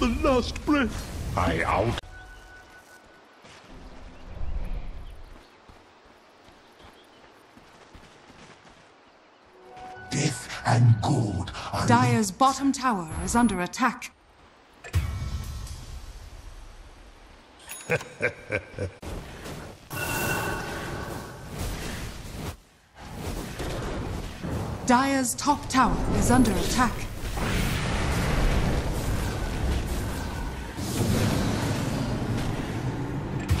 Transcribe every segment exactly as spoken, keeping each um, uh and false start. the last breath. I out. Death and gold are Dire's linked. Bottom tower is under attack. Dire's top tower is under attack.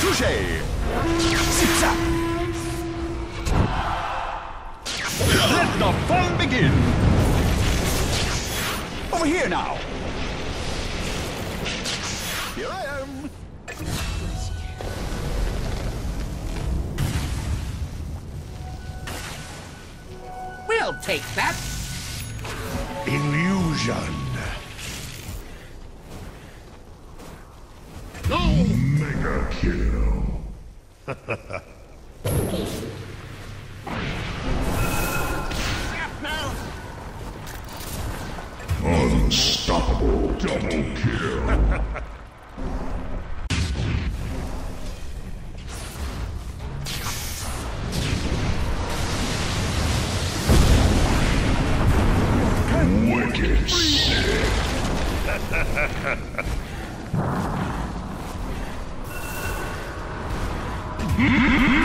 Touché! Zip-zap! Let the fun begin! Over here now! Here I am! We'll take that! Illusion! Kill. Unstoppable double kill. Wicked sick.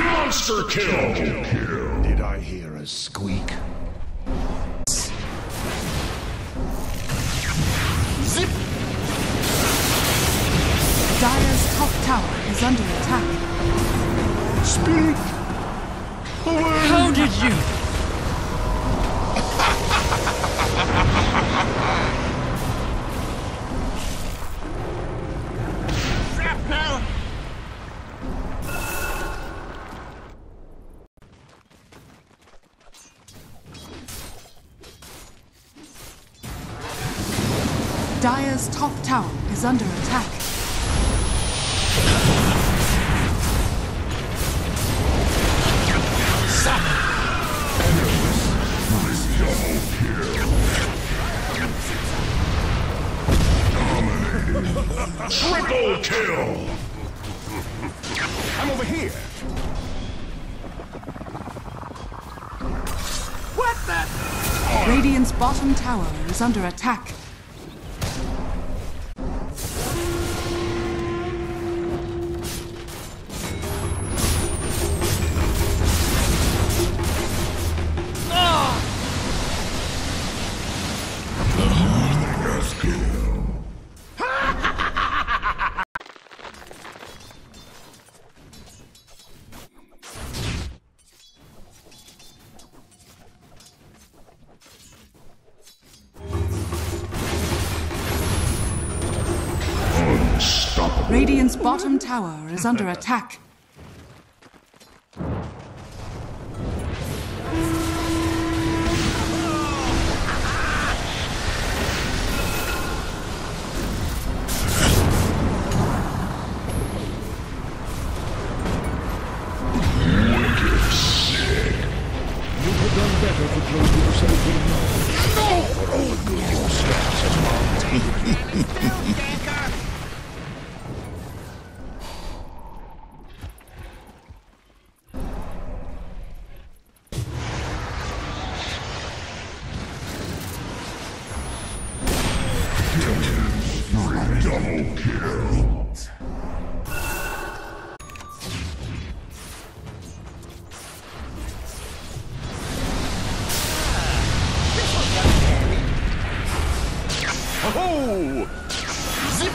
Monster kill. Kill, kill! Did I hear a squeak? Zip! Dire's top tower is under attack. Speak! Away. How did you? Dire's top tower is under attack. Triple kill! I'm over here! What the? Radiant's bottom tower is under attack. Radiant's bottom tower is under attack. Wicked sick. You would have done better to close yourself in now. No! For all the good your stats have marked. Double kill. Oh! Zip!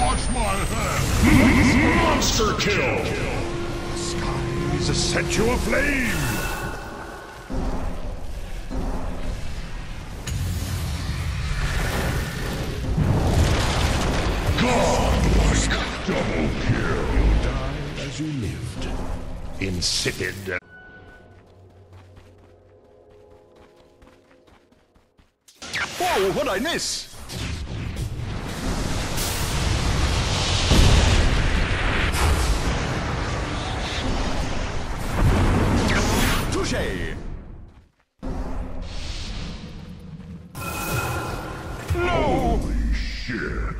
Watch my hand! Monster kill! The sky is a statue of flame! God, my God. Double kill. You die as you lived. Insipid. Whoa, what'd I miss? Touché! No! Holy shit!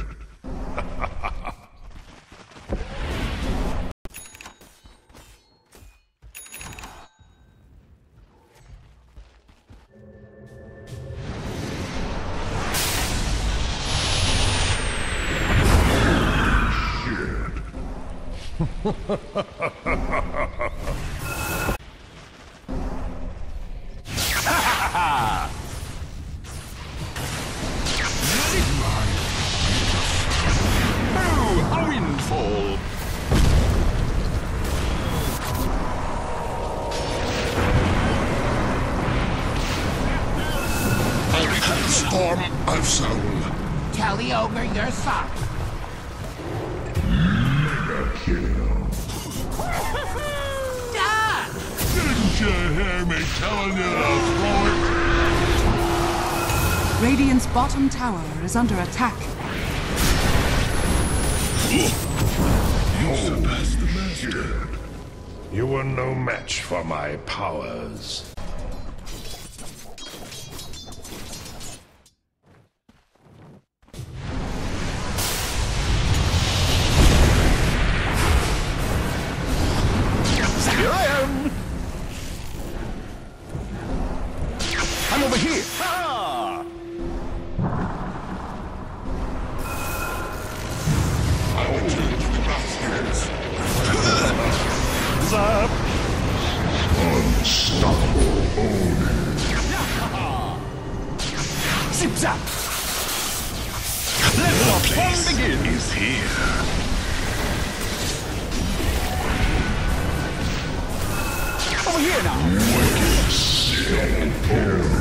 Storm of soul. Tally over your sock. Mega kill. Duh! Didn't you hear me telling you that? Radiant's bottom tower is under attack. You're the best master. You were no match for my powers. Zip-zap! Let the fun begin! Is here! Over here now! Wicked Silverage!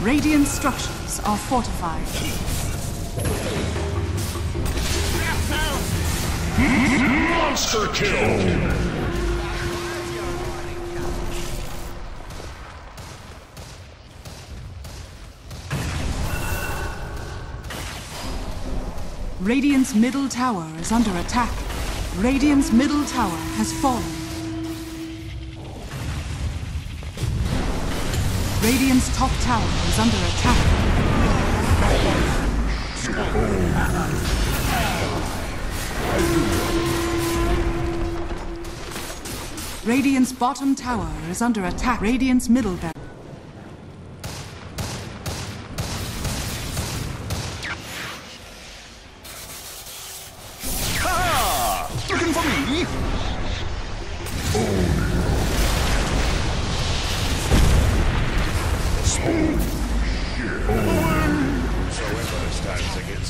Radiant structures are fortified. Monster kill! Radiant's middle tower is under attack. Radiant's middle tower has fallen. Radiant's top tower is under attack. Radiant's bottom tower is under attack. Radiant's middle barrier.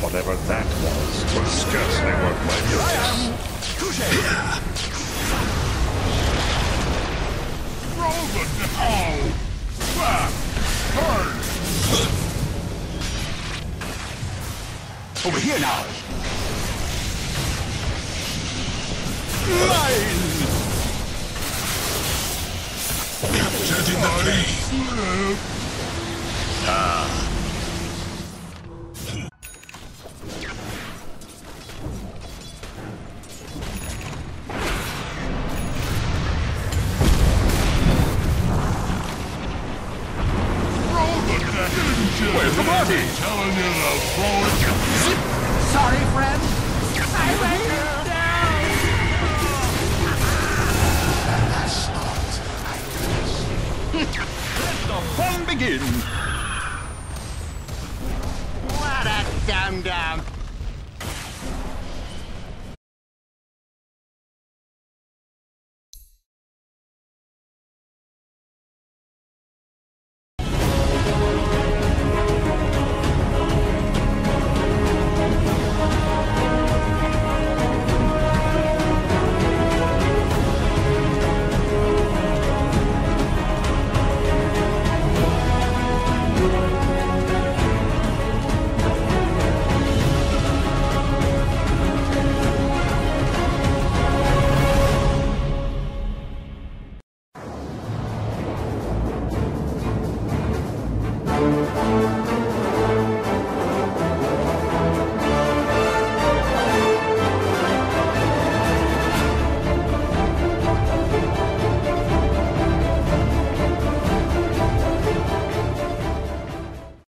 Whatever that was, was scarcely worth my notice. Roll the down! Back! Burn! Over here now! Mine! Captured in the tree! Ah! Where's the party? Sorry, friend. I let you down. That's not. I Let the fun begin. What a dum-dum. Thank you.